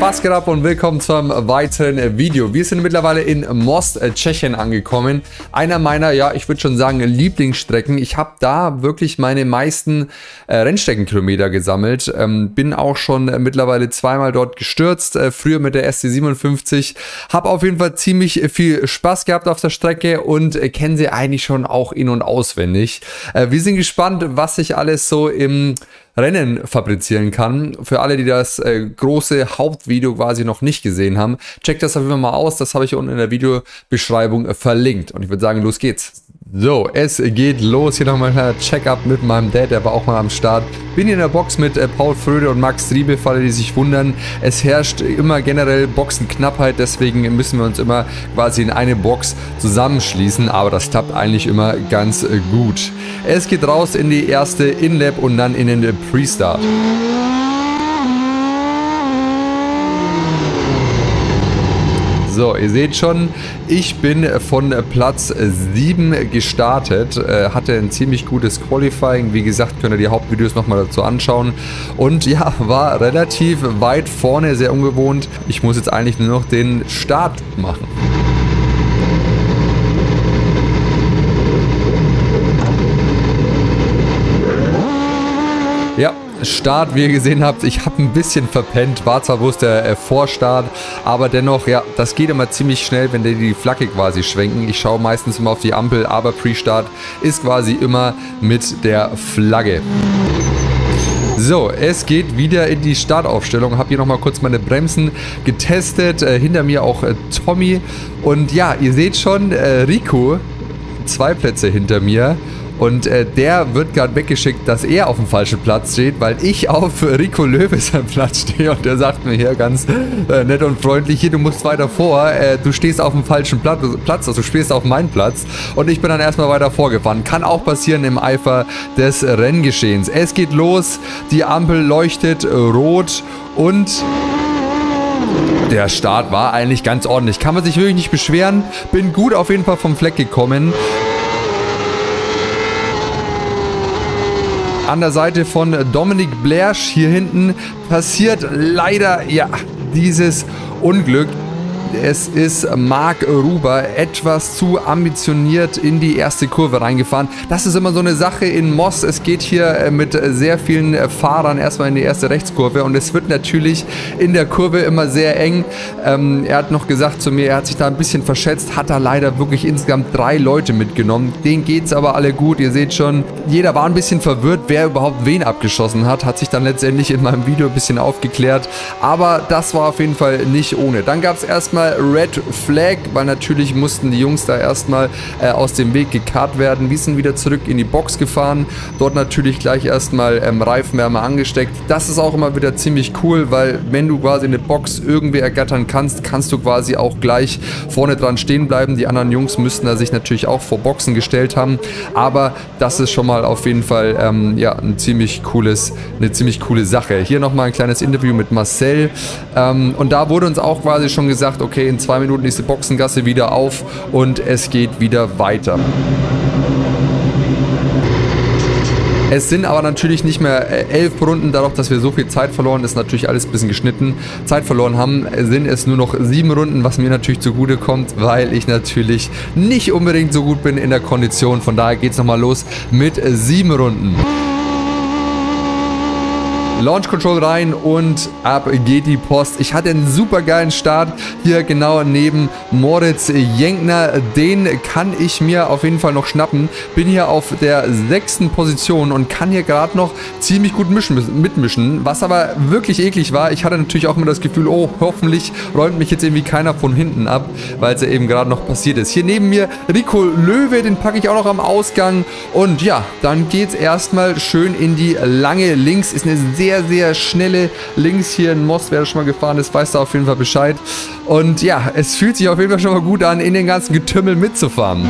Was geht ab und willkommen zum weiteren Video. Wir sind mittlerweile in Most, Tschechien angekommen. Einer meiner, ja, ich würde schon sagen, Lieblingsstrecken. Ich habe da wirklich meine meisten Rennstreckenkilometer gesammelt. Bin auch schon mittlerweile zweimal dort gestürzt. Früher mit der SC57. Habe auf jeden Fall ziemlich viel Spaß gehabt auf der Strecke und kenne sie eigentlich schon auch in- und auswendig. Wir sind gespannt, was sich alles so im Rennen fabrizieren kann. Für alle, die das große Hauptvideo quasi noch nicht gesehen haben, checkt das auf jeden Fall mal aus. Das habe ich unten in der Videobeschreibung verlinkt. Und ich würde sagen, los geht's. So, es geht los. Hier nochmal ein Check-up mit meinem Dad, der war auch mal am Start. Bin hier in der Box mit Paul Fröde und Max Riebe, für alle, die sich wundern. Es herrscht immer generell Boxenknappheit, deswegen müssen wir uns immer quasi in eine Box zusammenschließen, aber das klappt eigentlich immer ganz gut. Es geht raus in die erste InLab und dann in den Pre-Start. So, ihr seht schon, ich bin von Platz 7 gestartet, hatte ein ziemlich gutes Qualifying, wie gesagt, könnt ihr die Hauptvideos nochmal dazu anschauen und ja, war relativ weit vorne, sehr ungewohnt. Ich muss jetzt eigentlich nur noch den Start machen. Ja. Start, wie ihr gesehen habt, ich habe ein bisschen verpennt, war zwar bloß der Vorstart, aber dennoch, ja, das geht immer ziemlich schnell, wenn die Flagge quasi schwenken. Ich schaue meistens immer auf die Ampel, aber Pre-Start ist quasi immer mit der Flagge. So, es geht wieder in die Startaufstellung. Habe hier nochmal kurz meine Bremsen getestet, hinter mir auch Tommy und ja, ihr seht schon, Rico, 2 Plätze hinter mir. Und der wird gerade weggeschickt, dass er auf dem falschen Platz steht, weil ich auf Rico Löwe seinem Platz stehe. Und der sagt mir hier ganz nett und freundlich, hier, du musst weiter vor, du stehst auf dem falschen Platz, also du stehst auf meinen Platz. Und ich bin dann erstmal weiter vorgefahren. Kann auch passieren im Eifer des Renngeschehens. Es geht los, die Ampel leuchtet rot und... Der Start war eigentlich ganz ordentlich. Kann man sich wirklich nicht beschweren. Bin gut auf jeden Fall vom Fleck gekommen. An der Seite von Dominik Blersch hier hinten passiert leider, ja, dieses Unglück. Es ist Marc Ruber etwas zu ambitioniert in die erste Kurve reingefahren. Das ist immer so eine Sache in Most. Es geht hier mit sehr vielen Fahrern erstmal in die erste Rechtskurve und es wird natürlich in der Kurve immer sehr eng. Er hat noch gesagt zu mir, er hat sich da ein bisschen verschätzt, hat da leider wirklich insgesamt 3 Leute mitgenommen. Denen geht es aber alle gut. Ihr seht schon, jeder war ein bisschen verwirrt, wer überhaupt wen abgeschossen hat. Hat sich dann letztendlich in meinem Video ein bisschen aufgeklärt. Aber das war auf jeden Fall nicht ohne. Dann gab es erstmal Red Flag, weil natürlich mussten die Jungs da erstmal aus dem Weg gekarrt werden. Wir sind wieder zurück in die Box gefahren. Dort natürlich gleich erstmal Reifenwärme angesteckt. Das ist auch immer wieder ziemlich cool, weil wenn du quasi eine Box irgendwie ergattern kannst, kannst du quasi auch gleich vorne dran stehen bleiben. Die anderen Jungs müssten da sich natürlich auch vor Boxen gestellt haben. Aber das ist schon mal auf jeden Fall ja, eine ziemlich coole Sache. Hier nochmal ein kleines Interview mit Marcel. Und da wurde uns auch quasi schon gesagt, okay, in 2 Minuten ist die Boxengasse wieder auf und es geht wieder weiter. Es sind aber natürlich nicht mehr 11 Runden, dadurch, dass wir so viel Zeit verloren, ist natürlich alles ein bisschen geschnitten, Zeit verloren haben, sind es nur noch 7 Runden, was mir natürlich zugute kommt, weil ich natürlich nicht unbedingt so gut bin in der Kondition. Von daher geht es nochmal los mit 7 Runden. Launch Control rein und ab geht die Post. Ich hatte einen super geilen Start hier genau neben Moritz Jenkner. Den kann ich mir auf jeden Fall noch schnappen. Bin hier auf der 6. Position und kann hier gerade noch ziemlich gut mitmischen. Was aber wirklich eklig war, ich hatte natürlich auch immer das Gefühl, oh, hoffentlich räumt mich jetzt irgendwie keiner von hinten ab, weil es ja eben gerade noch passiert ist. Hier neben mir Rico Löwe, den packe ich auch noch am Ausgang. Und ja, dann geht es erstmal schön in die lange Links. Ist eine sehr, sehr schnelle Links hier in Most. Wer da schon mal gefahren ist, weiß da auf jeden Fall Bescheid. Und ja, es fühlt sich auf jeden Fall schon mal gut an, in den ganzen Getümmel mitzufahren.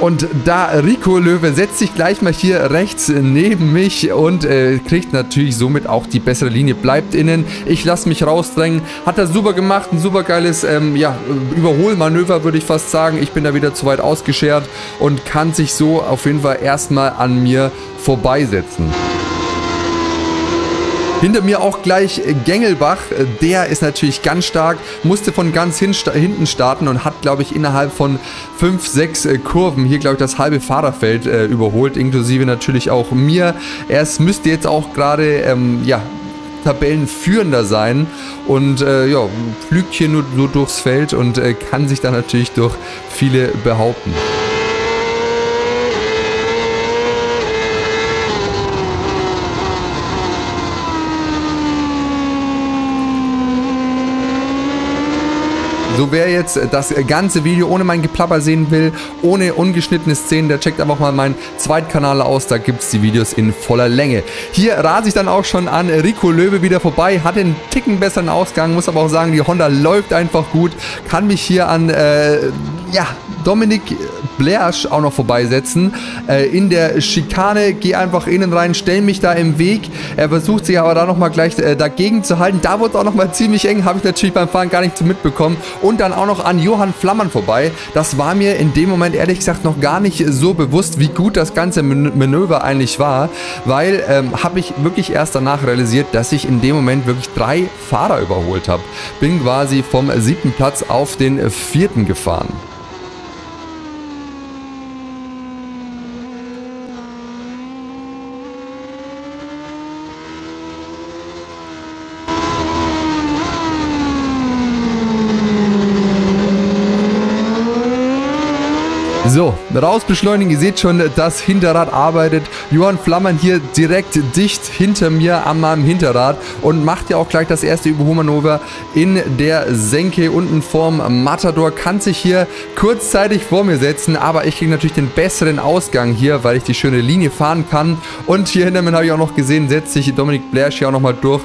Und da Rico Löwe setzt sich gleich mal hier rechts neben mich und kriegt natürlich somit auch die bessere Linie. Bleibt innen, ich lasse mich rausdrängen. Hat das super gemacht, ein super geiles Überholmanöver, würde ich fast sagen. Ich bin da wieder zu weit ausgeschert und kann sich so auf jeden Fall erstmal an mir vorbeisetzen. Hinter mir auch gleich Gengelbach, der ist natürlich ganz stark, musste von ganz hinten starten und hat, glaube ich, innerhalb von 5, 6 Kurven hier, glaube ich, das halbe Fahrerfeld überholt, inklusive natürlich auch mir. Er müsste jetzt auch gerade, Tabellenführender sein und pflügt hier nur so durchs Feld und kann sich dann natürlich durch viele behaupten. So, wer jetzt das ganze Video ohne mein Geplapper sehen will, ohne ungeschnittene Szenen, der checkt einfach mal meinen Zweitkanal aus, da gibt es die Videos in voller Länge. Hier rase ich dann auch schon an Rico Löwe wieder vorbei, hat einen Ticken besseren Ausgang, muss aber auch sagen, die Honda läuft einfach gut, kann mich hier an, Dominik Blersch auch noch vorbeisetzen. In der Schikane, gehe einfach innen rein, stelle mich da im Weg. Er versucht sich aber da nochmal gleich dagegen zu halten. Da wurde es auch nochmal ziemlich eng, habe ich natürlich beim Fahren gar nicht so mitbekommen. Und dann auch noch an Johann Flammern vorbei. Das war mir in dem Moment ehrlich gesagt noch gar nicht so bewusst, wie gut das ganze Manöver eigentlich war, weil habe ich wirklich erst danach realisiert, dass ich in dem Moment wirklich 3 Fahrer überholt habe. Bin quasi vom 7. Platz auf den 4. gefahren. So, raus beschleunigen, ihr seht schon, das Hinterrad arbeitet. Johann Flammern hier direkt dicht hinter mir an meinem Hinterrad und macht ja auch gleich das erste Überholmanöver in der Senke unten vorm Matador. Kann sich hier kurzzeitig vor mir setzen, aber ich kriege natürlich den besseren Ausgang hier, weil ich die schöne Linie fahren kann. Und hier hinter mir habe ich auch noch gesehen, setzt sich Dominik Blersch hier auch nochmal durch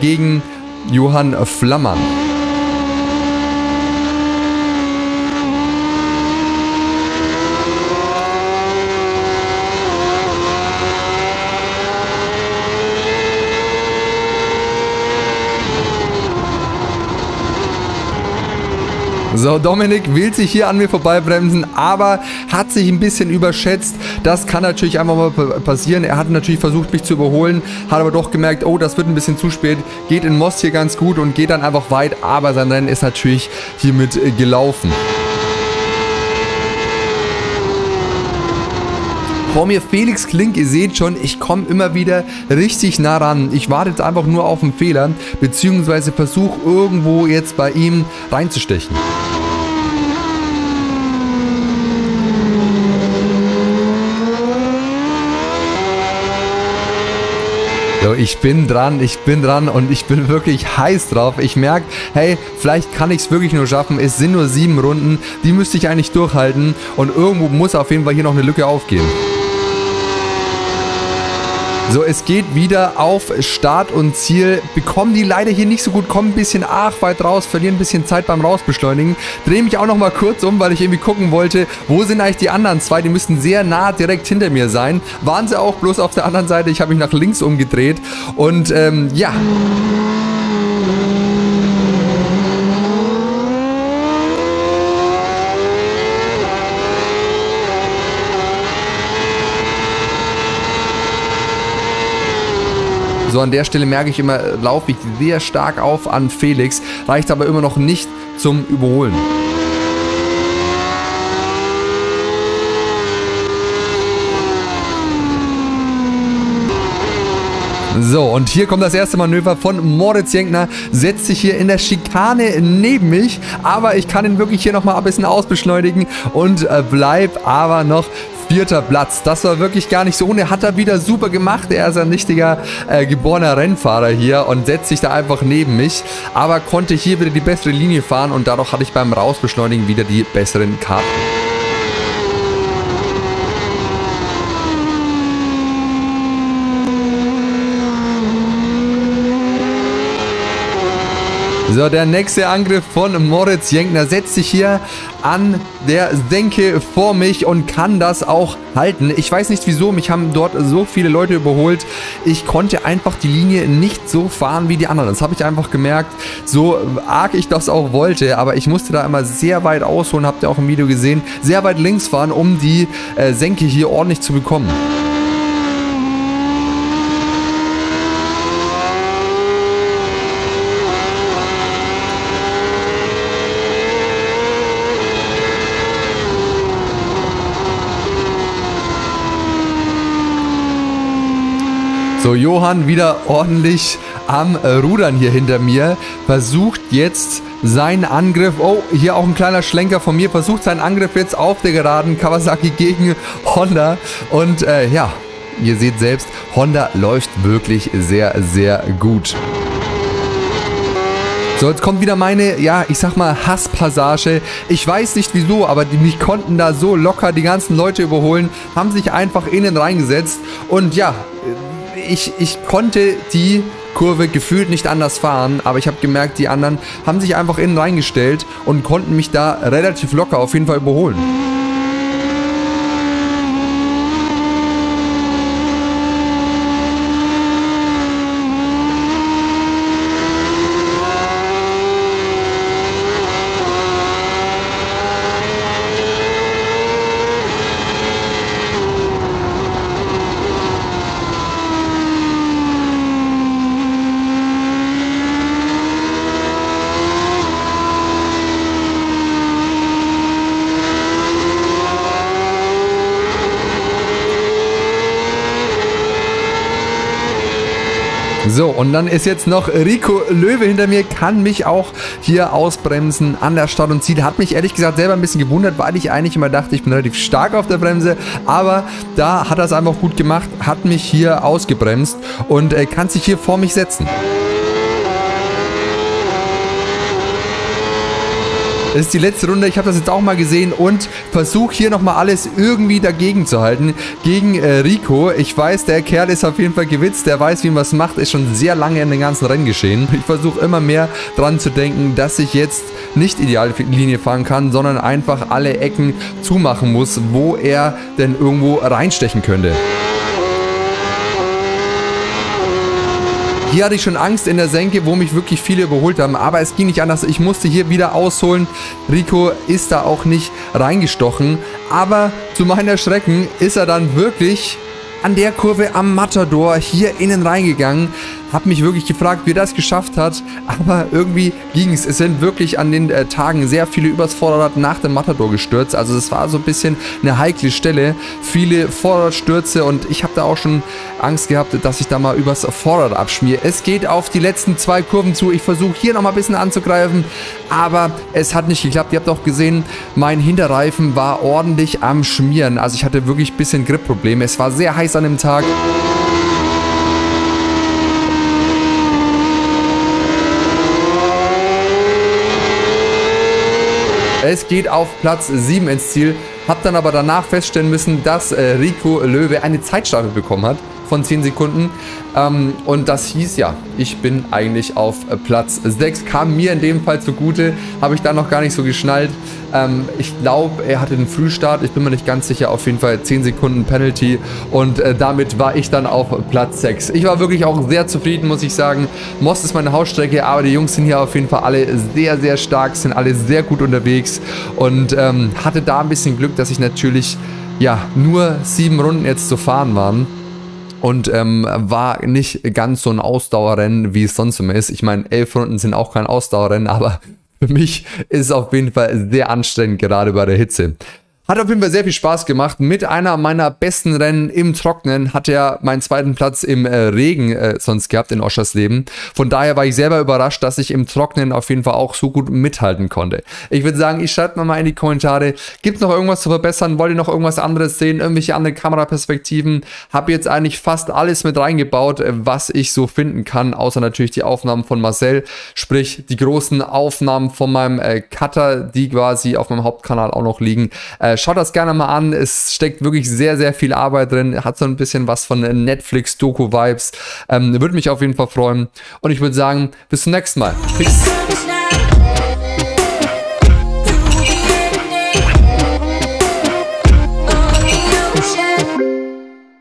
gegen Johann Flammern. So, Dominik will sich hier an mir vorbeibremsen, aber hat sich ein bisschen überschätzt. Das kann natürlich einfach mal passieren. Er hat natürlich versucht, mich zu überholen, hat aber doch gemerkt, oh, das wird ein bisschen zu spät. Geht in Most hier ganz gut und geht dann einfach weit, aber sein Rennen ist natürlich hiermit gelaufen. Vor mir Felix Klink, ihr seht schon, ich komme immer wieder richtig nah ran. Ich warte jetzt einfach nur auf einen Fehler, beziehungsweise versuche irgendwo jetzt bei ihm reinzustechen. So, ich bin dran und ich bin wirklich heiß drauf. Ich merke, hey, vielleicht kann ich es wirklich nur schaffen. Es sind nur 7 Runden, die müsste ich eigentlich durchhalten und irgendwo muss auf jeden Fall hier noch eine Lücke aufgehen. So, es geht wieder auf Start und Ziel, bekommen die leider hier nicht so gut, kommen ein bisschen weit raus, verlieren ein bisschen Zeit beim Rausbeschleunigen, drehe mich auch nochmal kurz um, weil ich irgendwie gucken wollte, wo sind eigentlich die anderen zwei, die müssen sehr nah direkt hinter mir sein, waren sie auch bloß auf der anderen Seite, ich habe mich nach links umgedreht und so, an der Stelle merke ich immer, laufe ich sehr stark auf an Felix, reicht aber immer noch nicht zum Überholen. So, und hier kommt das erste Manöver von Moritz Jenkner. Setzt sich hier in der Schikane neben mich, aber ich kann ihn wirklich hier nochmal ein bisschen ausbeschleunigen und bleib aber noch 4. Platz. Das war wirklich gar nicht so ohne. Hat er wieder super gemacht. Er ist ein richtiger geborener Rennfahrer hier und setzt sich da einfach neben mich. Aber konnte hier wieder die bessere Linie fahren und dadurch hatte ich beim Rausbeschleunigen wieder die besseren Karten. So, der nächste Angriff von Moritz Jenkner setzt sich hier an der Senke vor mich und kann das auch halten. Ich weiß nicht wieso, mich haben dort so viele Leute überholt. Ich konnte einfach die Linie nicht so fahren wie die anderen. Das habe ich einfach gemerkt, so arg ich das auch wollte. Aber ich musste da immer sehr weit ausholen, habt ihr auch im Video gesehen, sehr weit links fahren, um die Senke hier ordentlich zu bekommen. So, Johann wieder ordentlich am Rudern hier hinter mir, versucht jetzt seinen Angriff, oh, hier auch ein kleiner Schlenker von mir, versucht seinen Angriff jetzt auf der Geraden, Kawasaki gegen Honda und ja, ihr seht selbst, Honda läuft wirklich sehr, sehr gut. So, jetzt kommt wieder meine, ja, ich sag mal, Hasspassage. Ich weiß nicht wieso, aber mich konnten da so locker die ganzen Leute überholen, haben sich einfach innen reingesetzt und ja, ich konnte die Kurve gefühlt nicht anders fahren, aber ich habe gemerkt, die anderen haben sich einfach innen reingestellt und konnten mich da relativ locker auf jeden Fall überholen. So, und dann ist jetzt noch Rico Löwe hinter mir, kann mich auch hier ausbremsen an der Start- und Ziel. Hat mich ehrlich gesagt selber ein bisschen gewundert, weil ich eigentlich immer dachte, ich bin relativ stark auf der Bremse. Aber da hat er es einfach gut gemacht, hat mich hier ausgebremst und kann sich hier vor mich setzen. Das ist die letzte Runde, ich habe das jetzt auch mal gesehen und versuche hier nochmal alles irgendwie dagegen zu halten, gegen Rico. Ich weiß, der Kerl ist auf jeden Fall gewitzt, der weiß, wie man was macht, ist schon sehr lange in den ganzen Rennen geschehen. Ich versuche immer mehr dran zu denken, dass ich jetzt nicht ideal Linie fahren kann, sondern einfach alle Ecken zumachen muss, wo er denn irgendwo reinstechen könnte. Hier hatte ich schon Angst in der Senke, wo mich wirklich viele überholt haben, aber es ging nicht anders. Ich musste hier wieder ausholen. Rico ist da auch nicht reingestochen, aber zu meiner Schrecken ist er dann wirklich an der Kurve am Matador hier innen reingegangen. Hab mich wirklich gefragt, wie er das geschafft hat, aber irgendwie ging es. Es sind wirklich an den Tagen sehr viele übers Vorderrad nach dem Matador gestürzt. Also das war so ein bisschen eine heikle Stelle. Viele Vorderradstürze und ich habe da auch schon Angst gehabt, dass ich da mal übers Vorderrad abschmiere. Es geht auf die letzten 2 Kurven zu. Ich versuche hier nochmal ein bisschen anzugreifen, aber es hat nicht geklappt. Ihr habt auch gesehen, mein Hinterreifen war ordentlich am Schmieren. Also ich hatte wirklich ein bisschen Gripprobleme. Es war sehr heiß an dem Tag. Es geht auf Platz 7 ins Ziel. Hab dann aber danach feststellen müssen, dass Rico Löwe eine Zeitstrafe bekommen hat von 10 Sekunden. Und das hieß ja, ich bin eigentlich auf Platz 6. Kam mir in dem Fall zugute. Habe ich da noch gar nicht so geschnallt. Ich glaube, er hatte einen Frühstart. Ich bin mir nicht ganz sicher. Auf jeden Fall 10 Sekunden Penalty. Und damit war ich dann auf Platz 6. Ich war wirklich auch sehr zufrieden, muss ich sagen. Most ist meine Hausstrecke, aber die Jungs sind hier auf jeden Fall alle sehr, sehr stark. Sind alle sehr gut unterwegs. Und hatte da ein bisschen Glück, dass ich natürlich ja nur 7 Runden jetzt zu fahren waren. Und war nicht ganz so ein Ausdauerrennen, wie es sonst immer ist. Ich meine, 11 Runden sind auch kein Ausdauerrennen, aber für mich ist es auf jeden Fall sehr anstrengend, gerade bei der Hitze. Hat auf jeden Fall sehr viel Spaß gemacht. Mit einer meiner besten Rennen im Trocknen hat er meinen zweiten Platz im Regen sonst gehabt in Oschersleben. Von daher war ich selber überrascht, dass ich im Trocknen auf jeden Fall auch so gut mithalten konnte. Ich würde sagen, ich schreibe mal in die Kommentare, gibt es noch irgendwas zu verbessern? Wollt ihr noch irgendwas anderes sehen? Irgendwelche anderen Kameraperspektiven? Habe jetzt eigentlich fast alles mit reingebaut, was ich so finden kann, außer natürlich die Aufnahmen von Marcel, sprich die großen Aufnahmen von meinem Cutter, die quasi auf meinem Hauptkanal auch noch liegen. Schaut das gerne mal an, es steckt wirklich sehr, sehr viel Arbeit drin, hat so ein bisschen was von Netflix-Doku-Vibes, würde mich auf jeden Fall freuen und ich würde sagen, bis zum nächsten Mal. Peace.